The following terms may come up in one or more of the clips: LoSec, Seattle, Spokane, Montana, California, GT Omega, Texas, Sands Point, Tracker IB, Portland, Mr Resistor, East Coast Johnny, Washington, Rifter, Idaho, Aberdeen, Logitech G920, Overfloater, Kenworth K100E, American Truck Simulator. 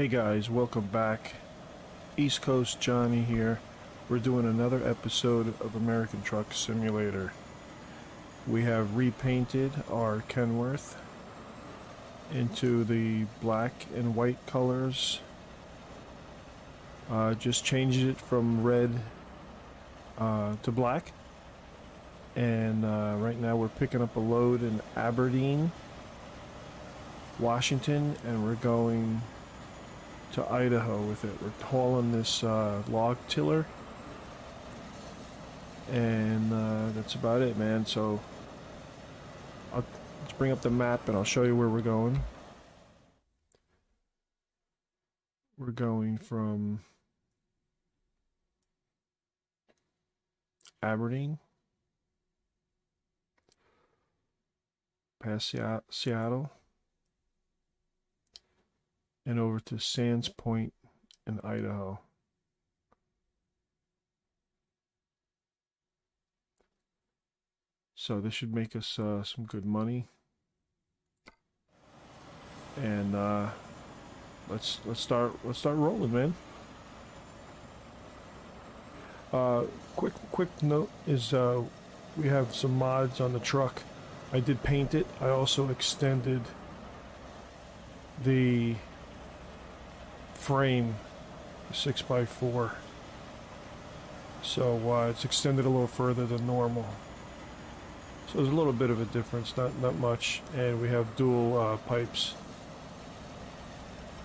Hey guys, welcome back. East Coast Johnny here. We're doing another episode of American Truck Simulator. We have repainted our Kenworth into the black and white colors. Just changed it from red to black. And right now we're picking up a load in Aberdeen, Washington, and we're going to Idaho with it. We're hauling this log tiller, and that's about it, man. So let's bring up the map and I'll show you where we're going. We're going from Aberdeen past Seattle and over to Sands Point in Idaho. So this should make us some good money. And let's start rolling, man. Quick note is we have some mods on the truck. I did paint it. I also extended the frame 6x4, so it's extended a little further than normal, so there's a little bit of a difference, not much. And we have dual pipes,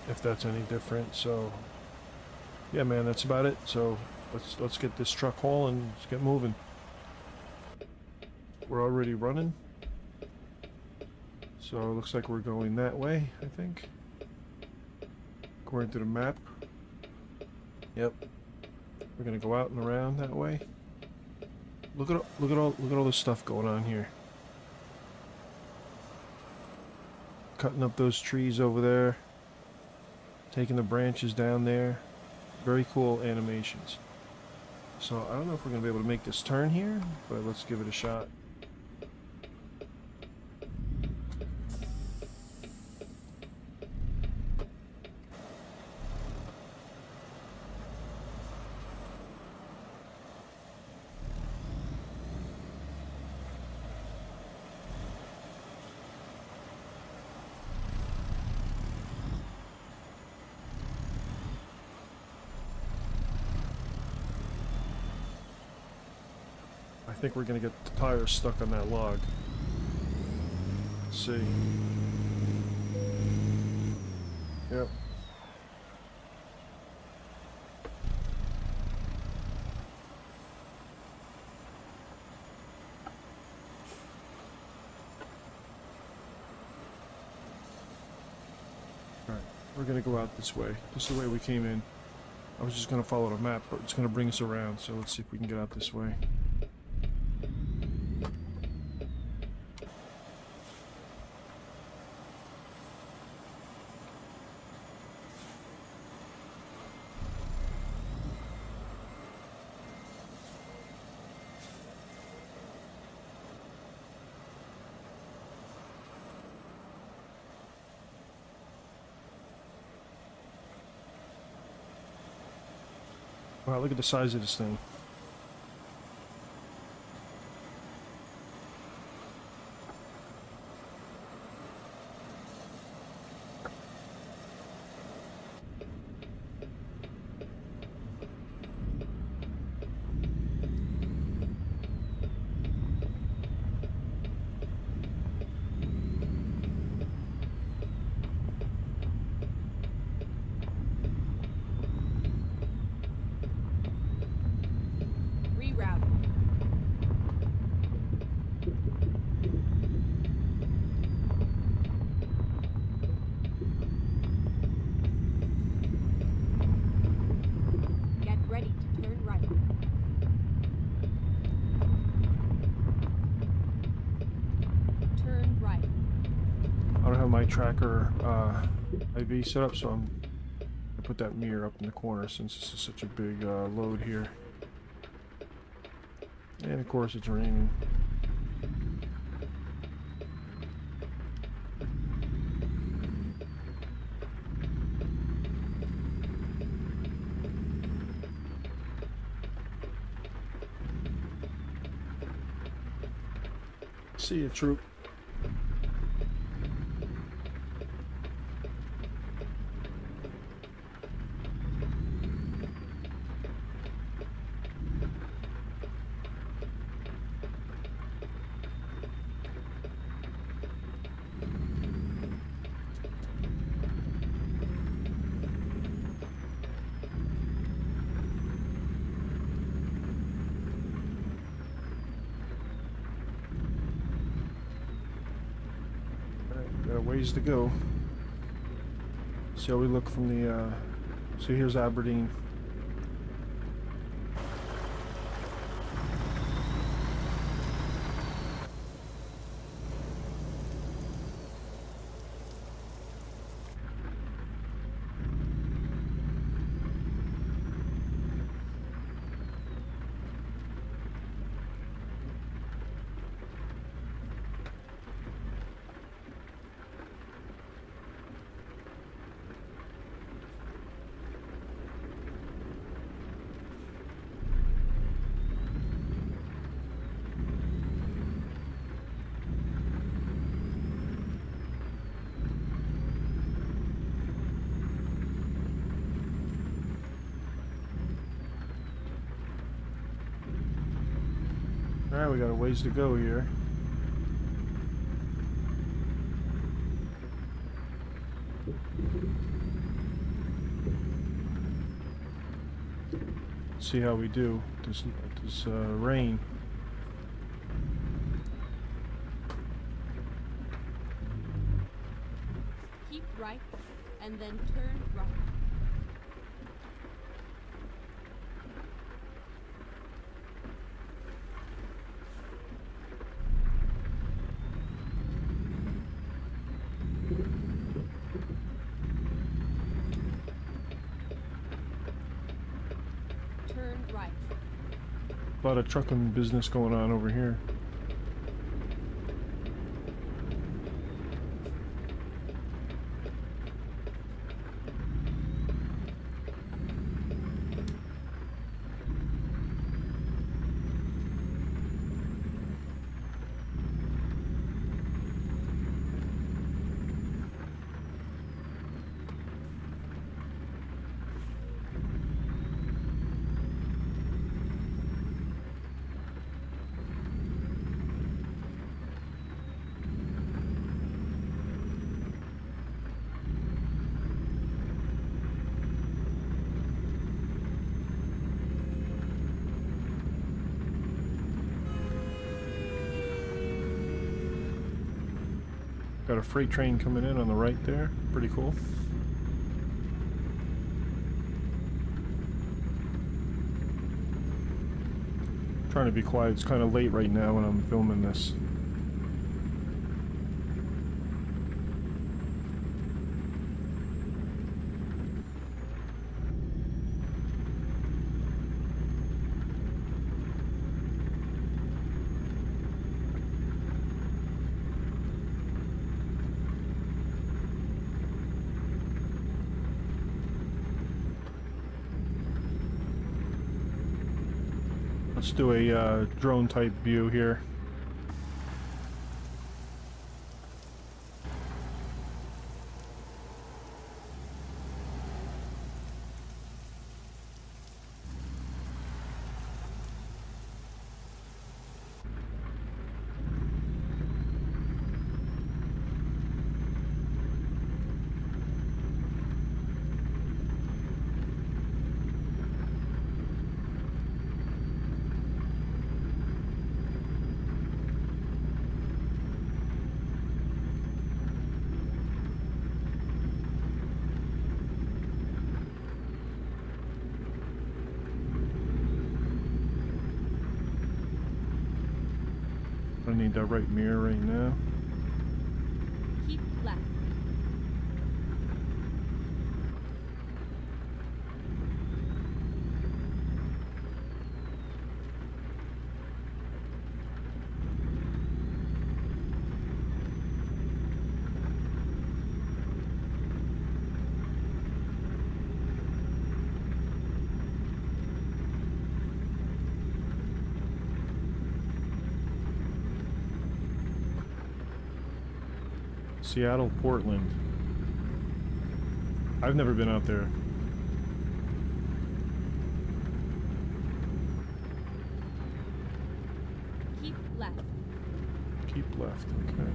if that's any different. So yeah, man, that's about it. So let's get this truck hauling. Let's get moving. We're already running, so it looks like we're going that way, I think, according to the map. Yep, we're gonna go out and around that way. Look at all this stuff going on here. Cutting up those trees over there, taking the branches down there. Very cool animations. So I don't know if we're gonna be able to make this turn here, but let's give it a shot. I think we're gonna get the tires stuck on that log. Let's see. Yep. Alright, we're gonna go out this way. This is the way we came in. I was just gonna follow the map, but it's gonna bring us around, so let's see if we can get out this way. Wow, look at the size of this thing. Tracker IB set up, so I'm gonna put that mirror up in the corner since this is such a big load here. And of course it's raining. See you, troop. Ways to go. See how we look from the so here's Aberdeen. Alright, we got a ways to go here. See how we do this rain. Keep right and then turn right. A lot of trucking business going on over here. Got a freight train coming in on the right there. Pretty cool. I'm trying to be quiet. It's kind of late right now when I'm filming this. Let's do a drone type view here. Need that right mirror right now. Keep left. Seattle, Portland. I've never been out there. Keep left. Keep left, okay.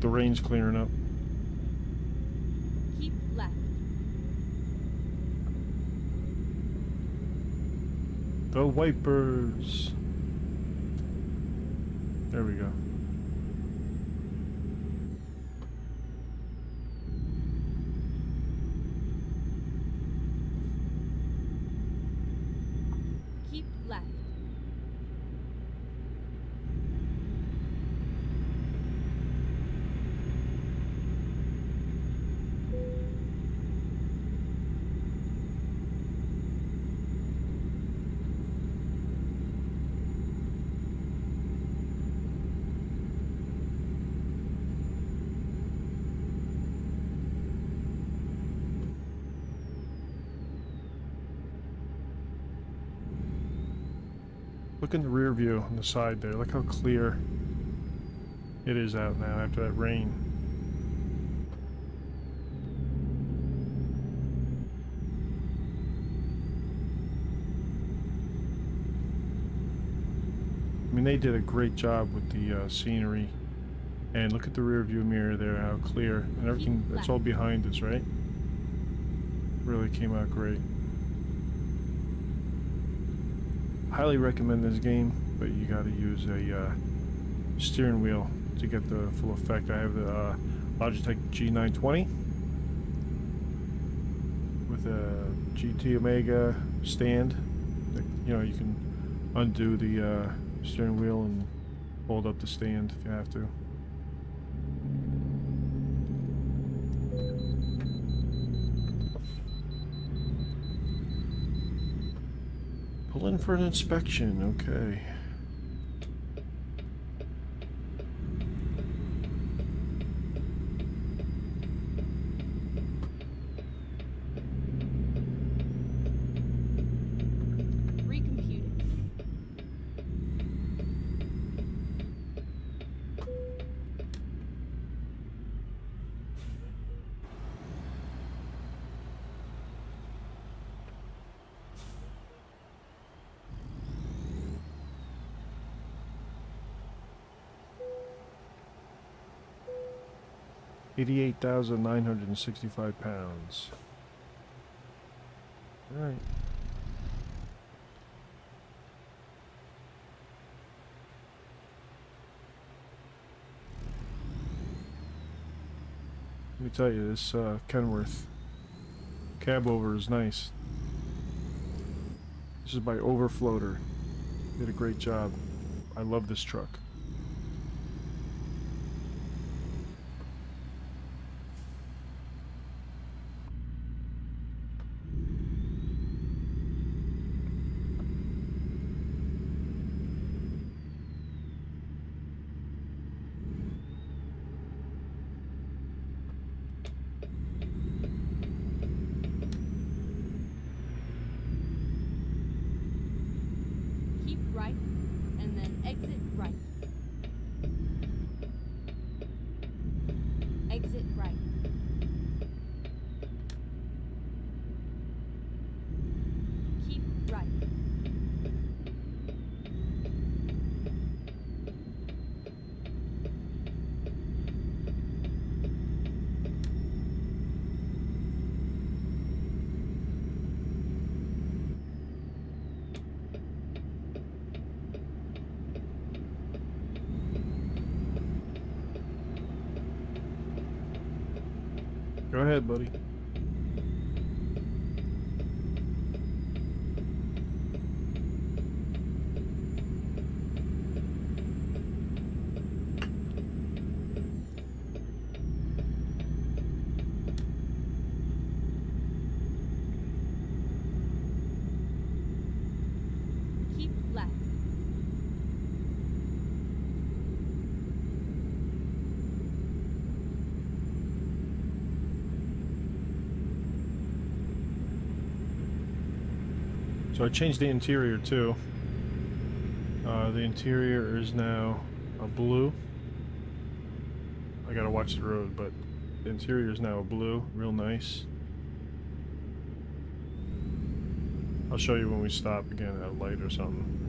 The rain's clearing up. Keep left. The wipers. There we go. Look in the rear view on the side there. Look how clear it is out now after that rain. I mean, they did a great job with the scenery. And look at the rear view mirror there, how clear. And everything that's all behind us, right? Really came out great. Highly recommend this game, but you got to use a steering wheel to get the full effect. I have the Logitech G920 with a GT Omega stand. That, you know, you can undo the steering wheel and hold up the stand if you have to. Pull in for an inspection, okay. £88,965. All right. Let me tell you, this Kenworth cab over is nice. This is by Overfloater. Did a great job. I love this truck. Right, and then exit right. Go ahead, buddy. So I changed the interior too. The interior is now a blue. I gotta watch the road, but the interior is now a blue, real nice. I'll show you when we stop again at a light or something.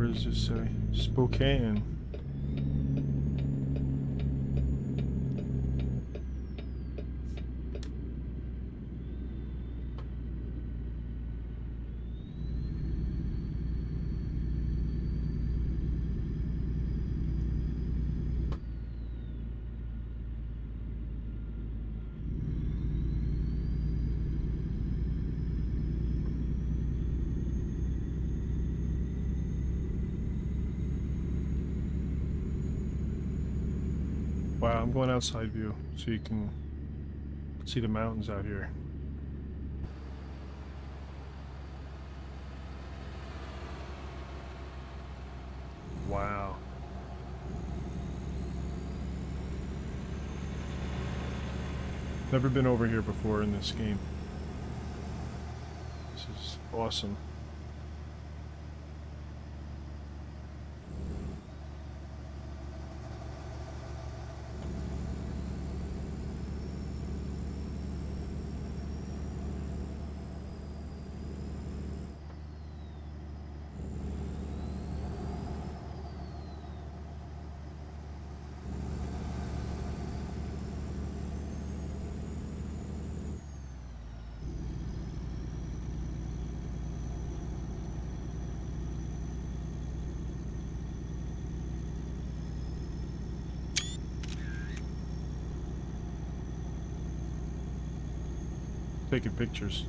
What does this say? Spokane. Wow, I'm going outside view so you can see the mountains out here. Wow. Never been over here before in this game. This is awesome. Taking pictures.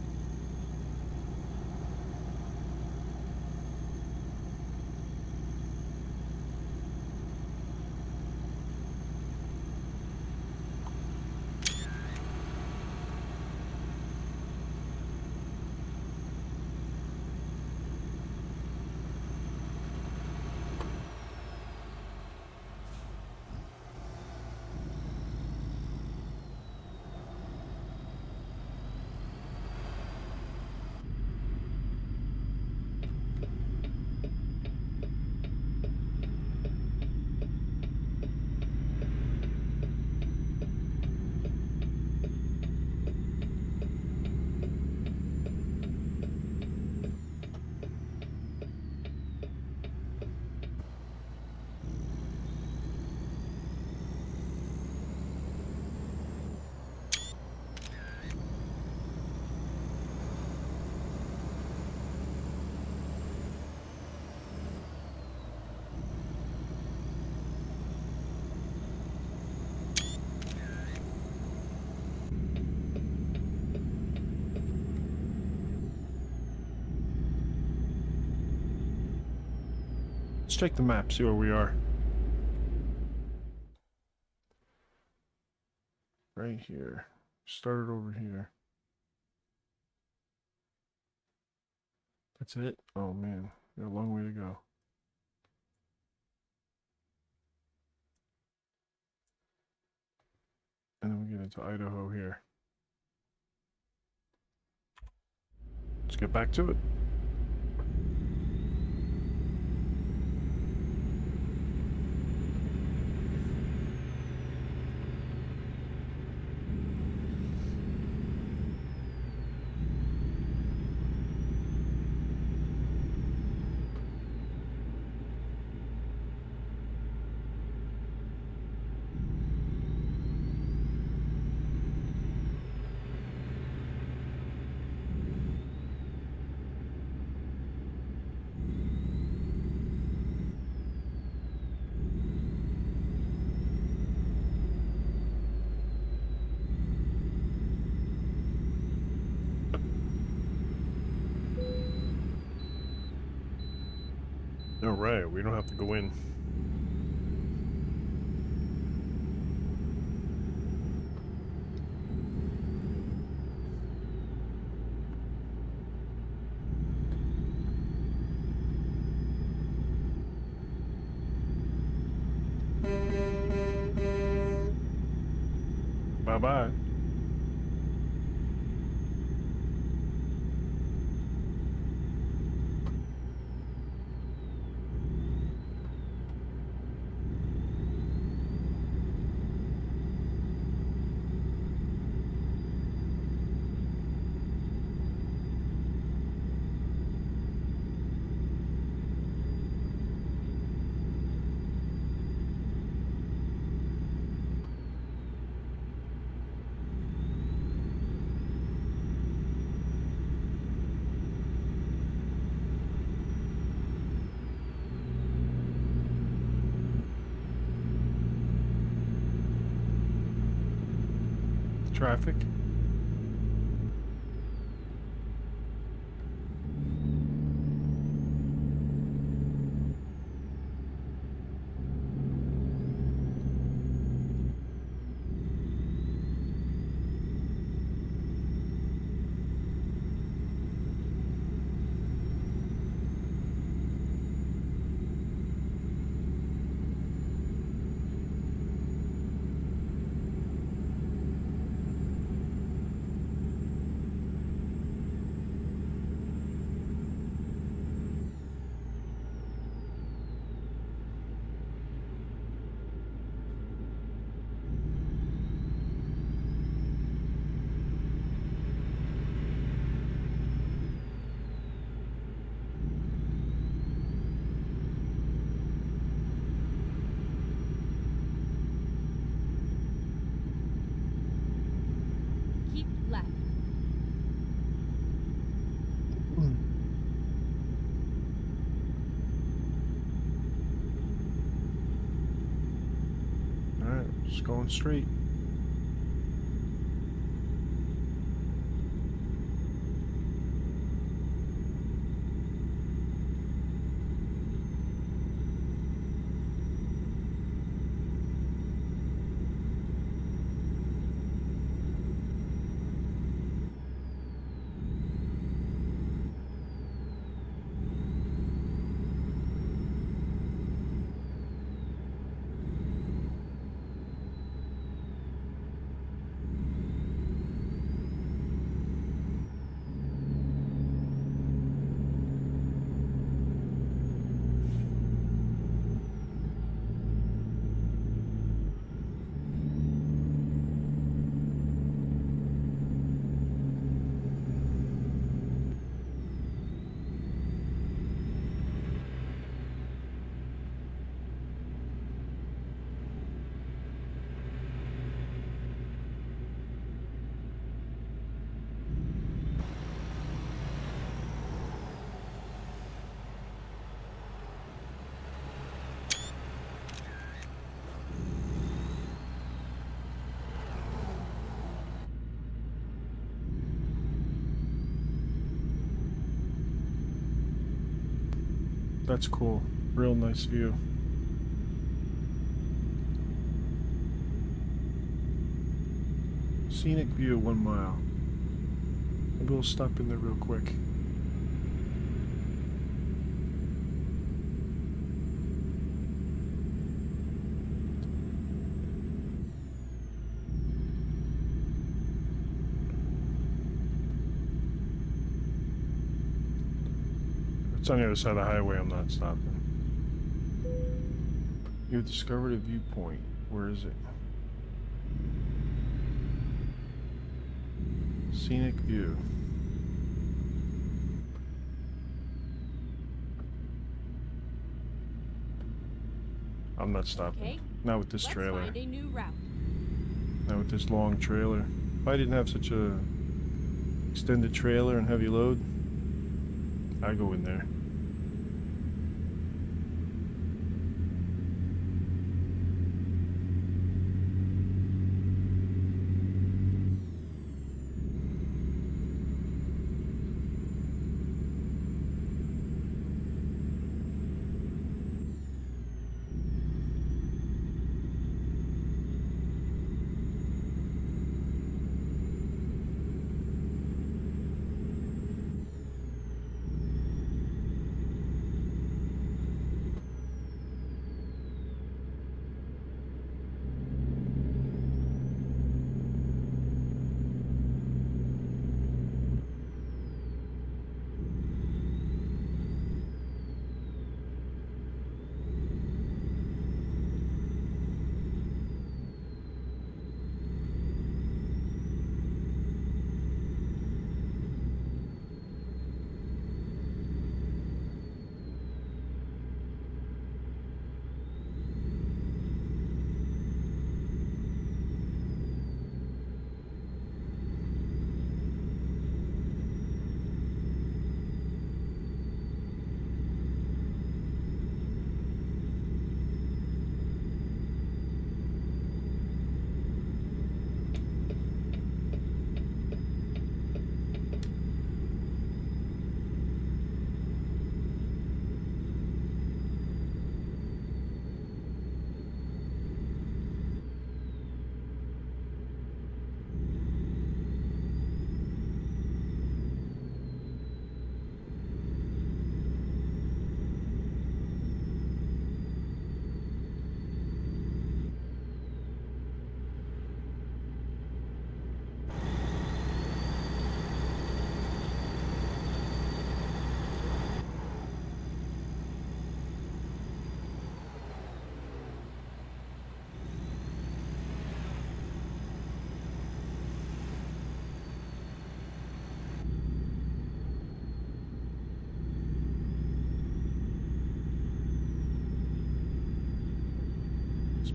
Let's check the map, see where we are. Right here. Started over here. That's it? Oh man, we got a long way to go. And then we get into Idaho here. Let's get back to it. Alright, we don't have to go in. Bye-bye. Traffic. Going straight. That's cool. Real nice view. Scenic view, 1 mile. Maybe we'll stop in there real quick. it's on the other side of the highway, I'm not stopping. You've discovered a viewpoint. Where is it? Scenic view. I'm not stopping. Okay. Not with this trailer. Let's find a new route. Not with this long trailer. If I didn't have such a extended trailer and heavy load, I go in there.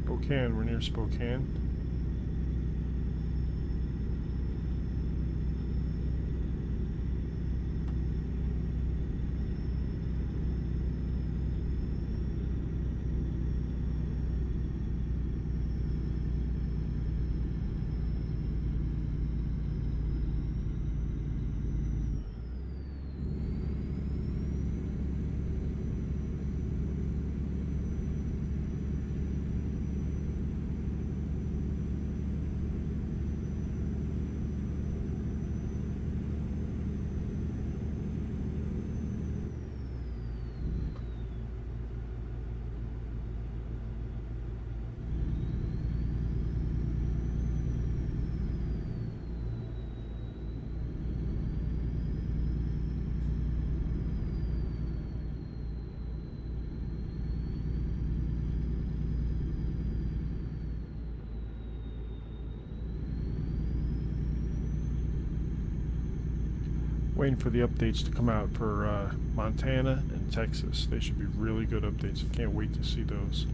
Spokane, we're near Spokane. Waiting for the updates to come out for Montana and Texas. They should be really good updates. I can't wait to see those.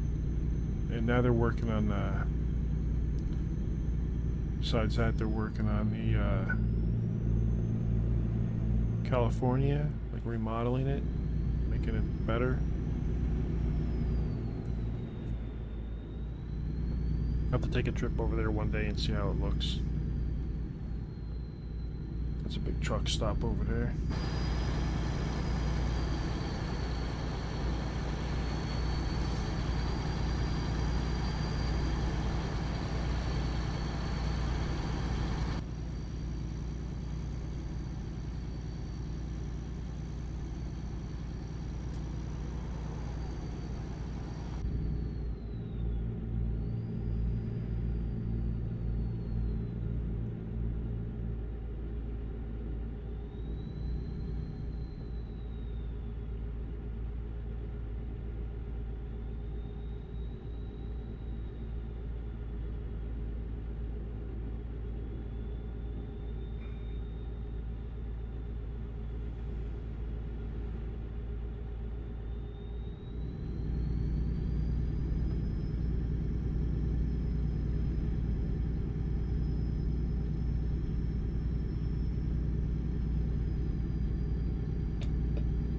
And now they're working on besides that, they're working on the California, like remodeling it, making it better. I have to take a trip over there one day and see how it looks. It's a big truck stop over there.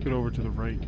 Get over to the right.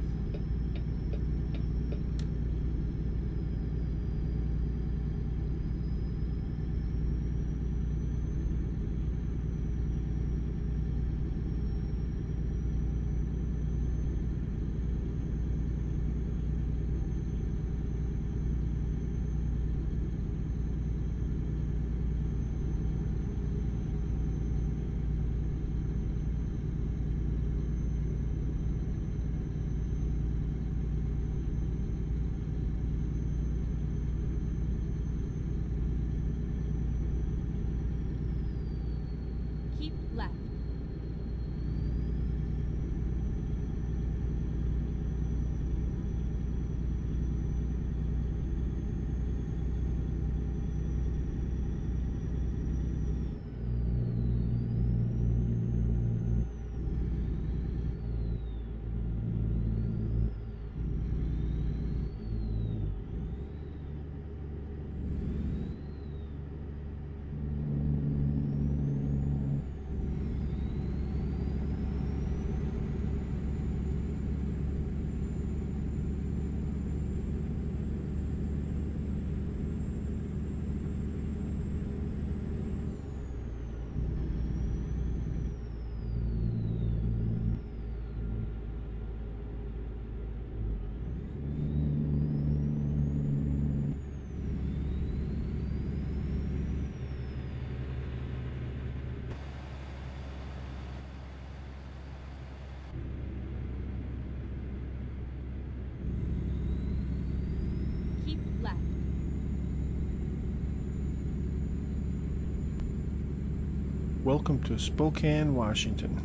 Welcome to Spokane, Washington.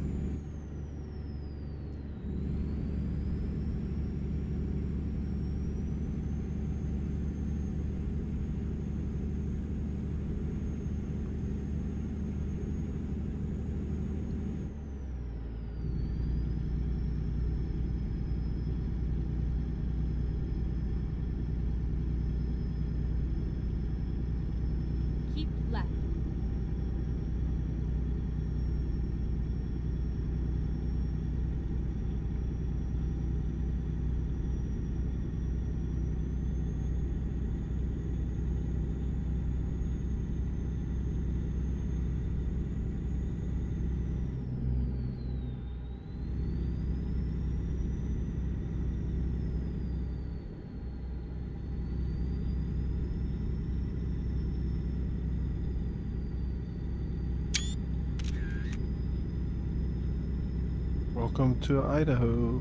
Welcome to Idaho.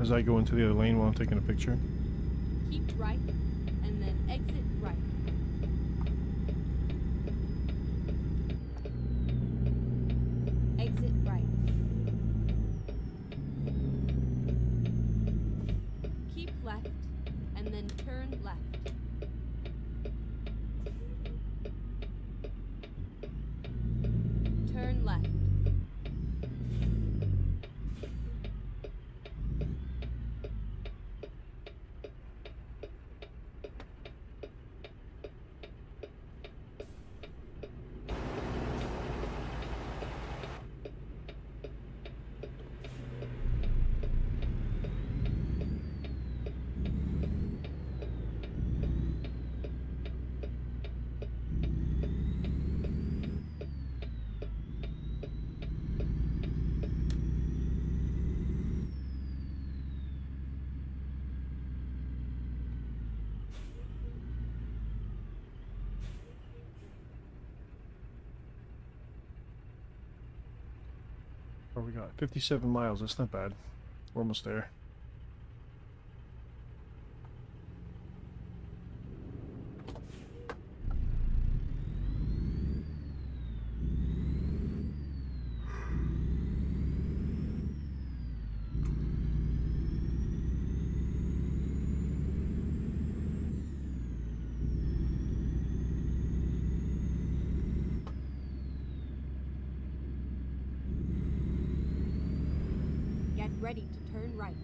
As I go into the other lane while I'm taking a picture. Keep right and then exit right. Exit right. Keep left and then turn left. Turn left. What we got? 57 miles, that's not bad. We're almost there. Ready to turn right.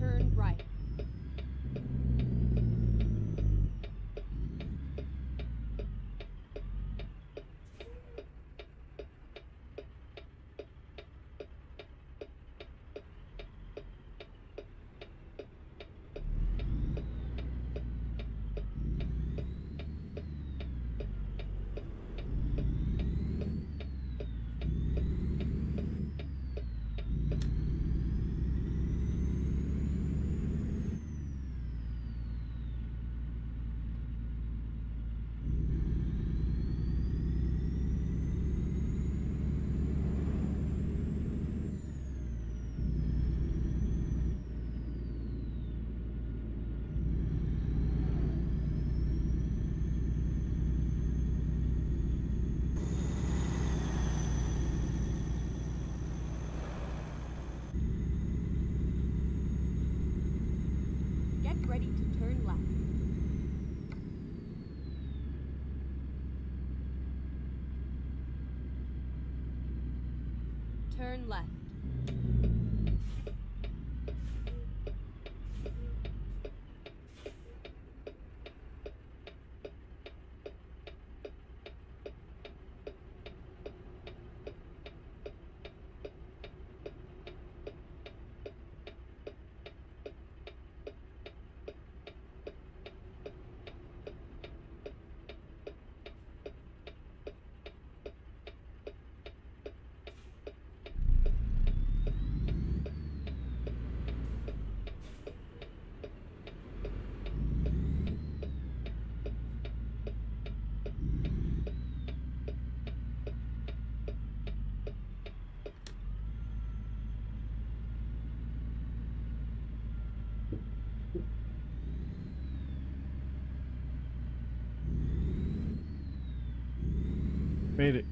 Turn right. turn left. Made it.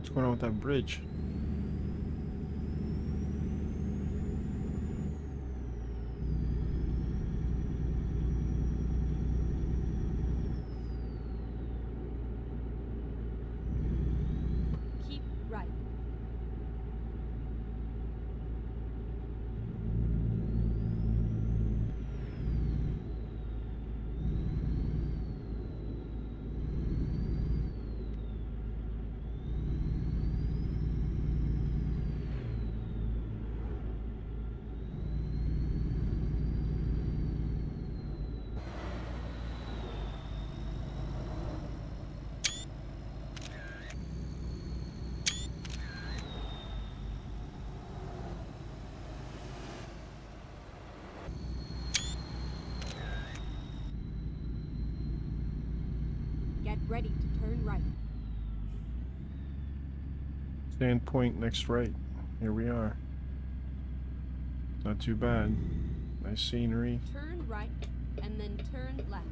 What's going on with that bridge? Keep right. Ready to turn right. Sands Point next right. Here we are. Not too bad. Nice scenery. Turn right and then turn left.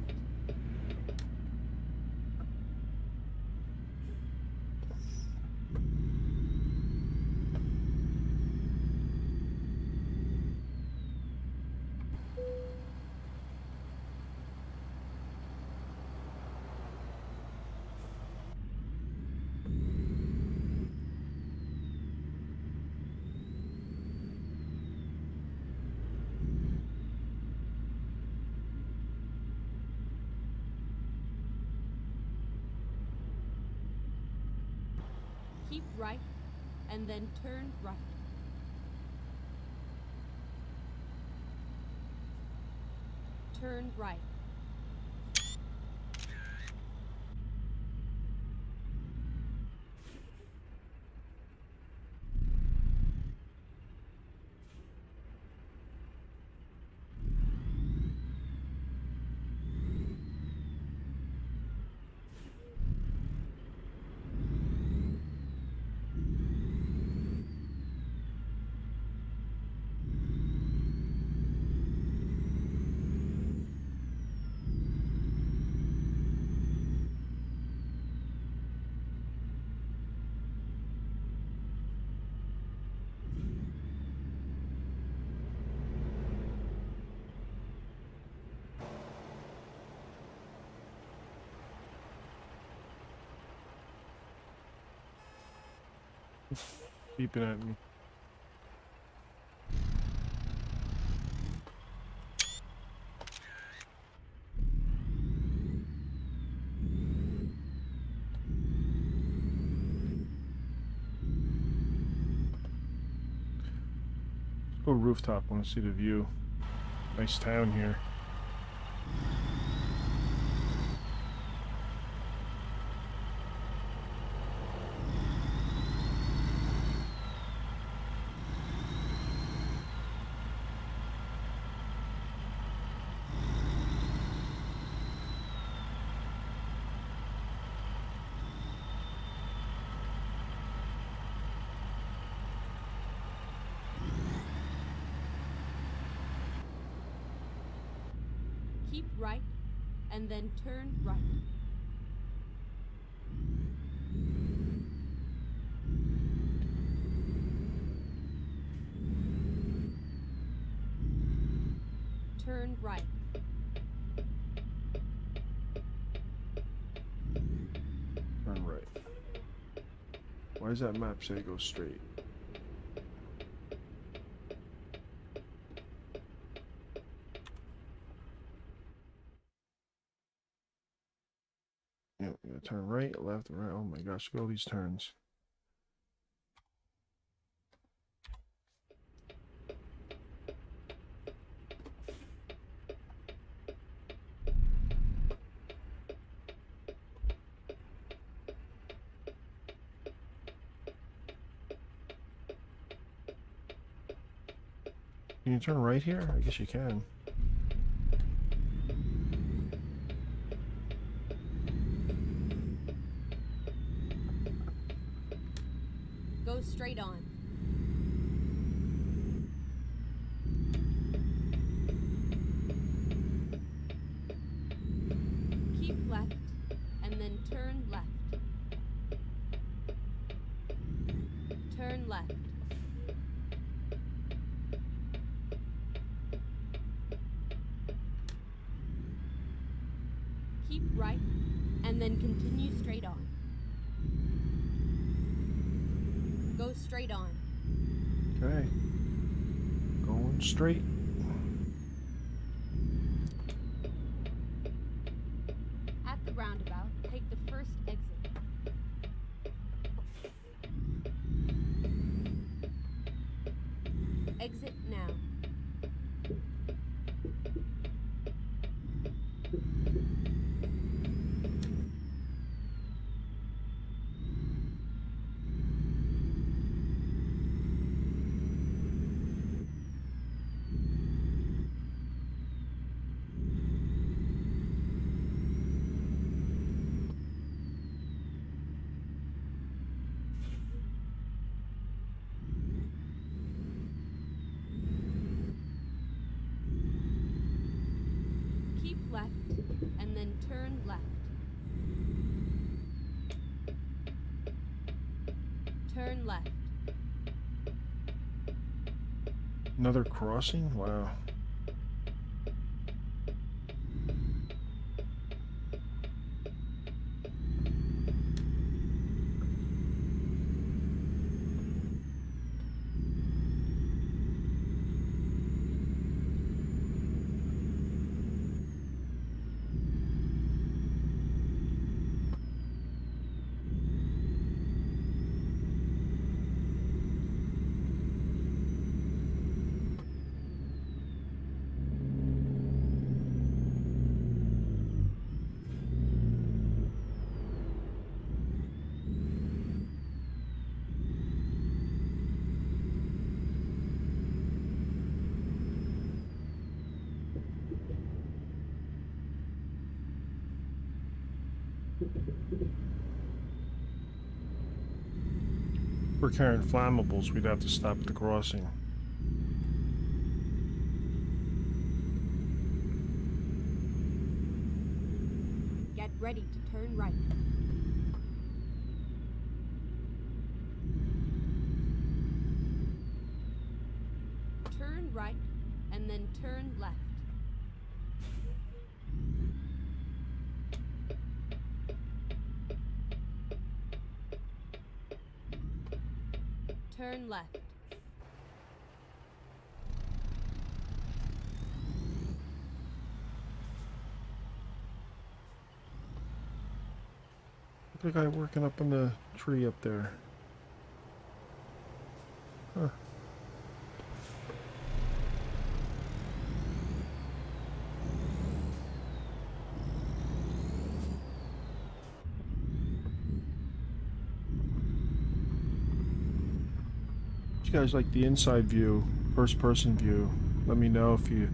Keep right, and then turn right. Turn right. Beeping at me. Let's go rooftop. I want to see the view. Nice town here. Keep right, and then turn right. Turn right. Turn right. Why does that map say go straight? Turn right, left, right. Oh my gosh, look at all these turns. Can you turn right here? I guess you can. Straight on. Keep left and then turn left. Turn left. Keep right and then continue straight on. Go straight on. Okay. Going straight. At the roundabout, take the first exit. Exit now. Left and then turn left. Turn left. Another crossing? Wow. If we're carrying flammables, we'd have to stop at the crossing. Get ready to turn right. Turn right and then turn left. turn left. Look at the guy working up in the tree up there. Huh. You guys like the inside view, first person view? Let me know if you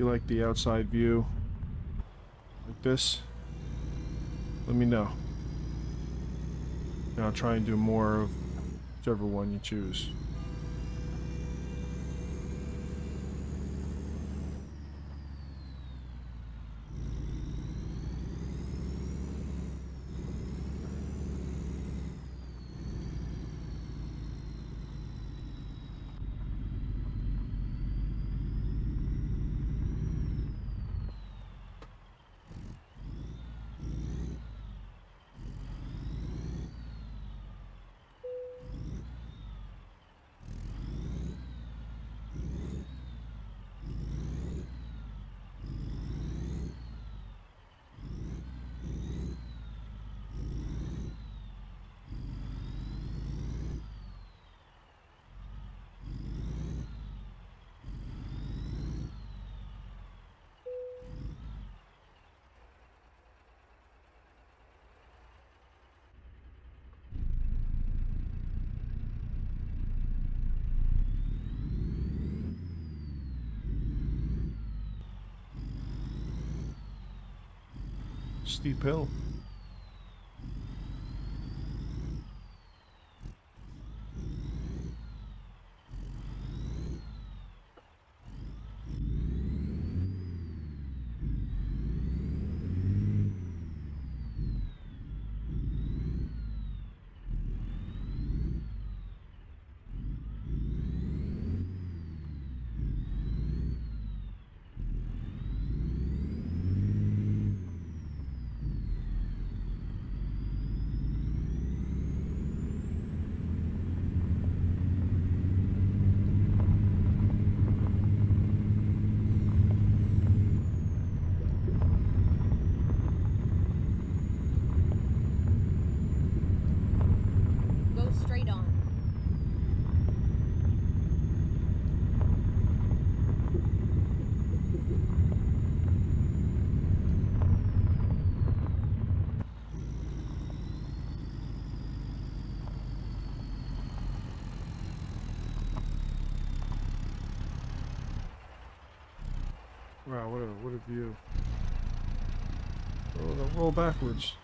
like the outside view like this. Let me know, and I'll try and do more of whichever one you choose. Steep hill. Wow, what a view. Roll backwards.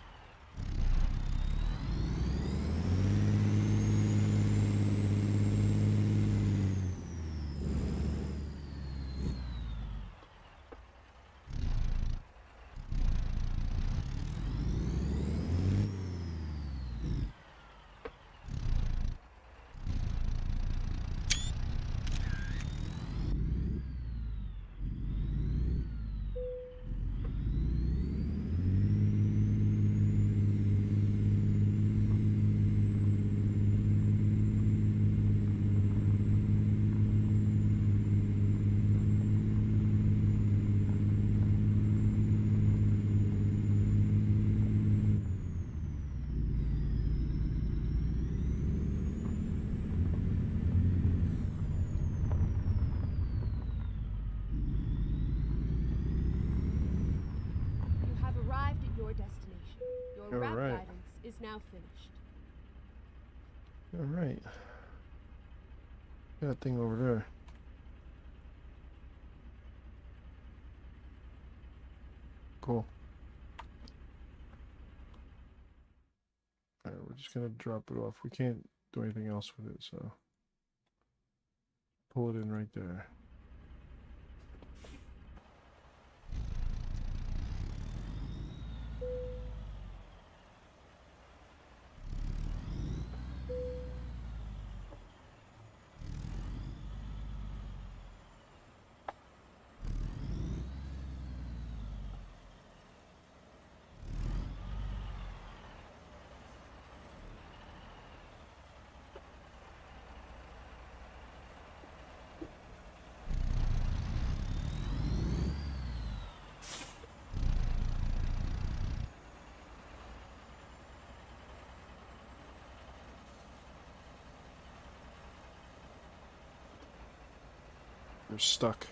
Now finished. All right. Got a thing over there. Cool. All right, we're just gonna drop it off. We can't do anything else with it, so pull it in right there. You're stuck.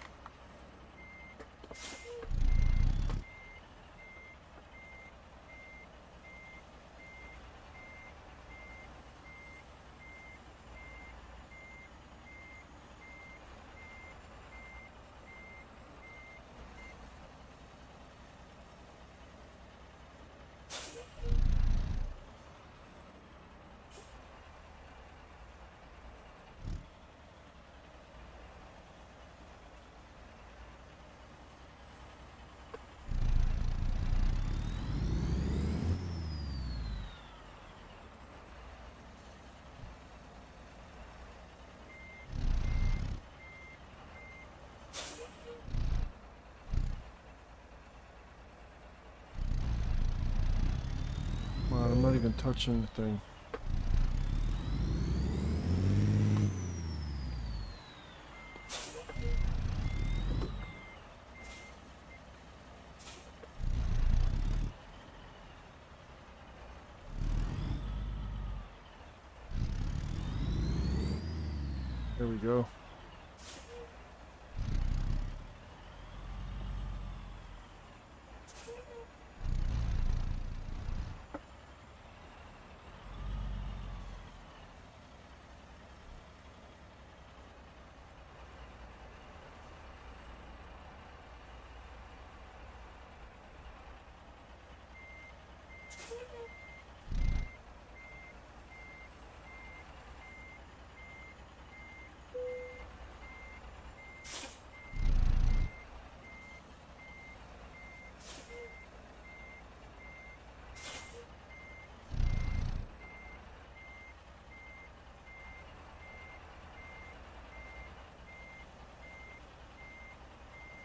I'm not even touching the thing. There we go.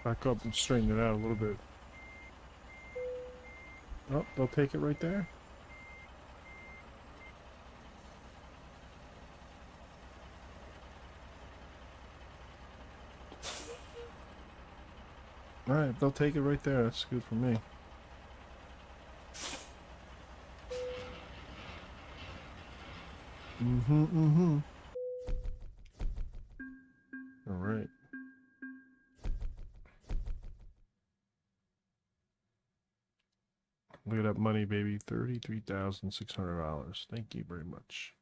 Back up and straighten it out a little bit. Oh, they'll take it right there. Alright, they'll take it right there. That's good for me. Alright. Look at that money, baby. $33,600. Thank you very much.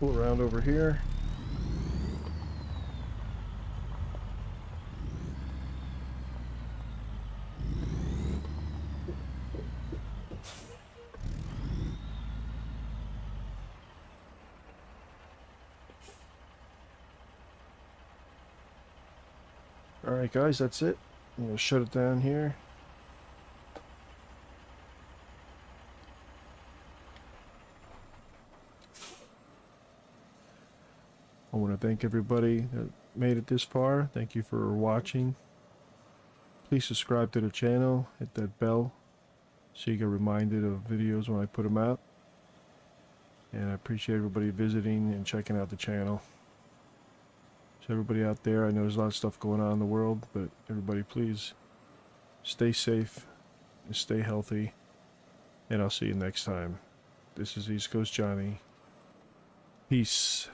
Pull around over here. All right, guys, that's it. I'm gonna shut it down here. I want to thank everybody that made it this far. Thank you for watching. Please subscribe to the channel. Hit that bell so you get reminded of videos when I put them out. And I appreciate everybody visiting and checking out the channel. So everybody out there, I know there's a lot of stuff going on in the world, but everybody please stay safe and stay healthy. And I'll see you next time. This is East Coast Johnny. Peace.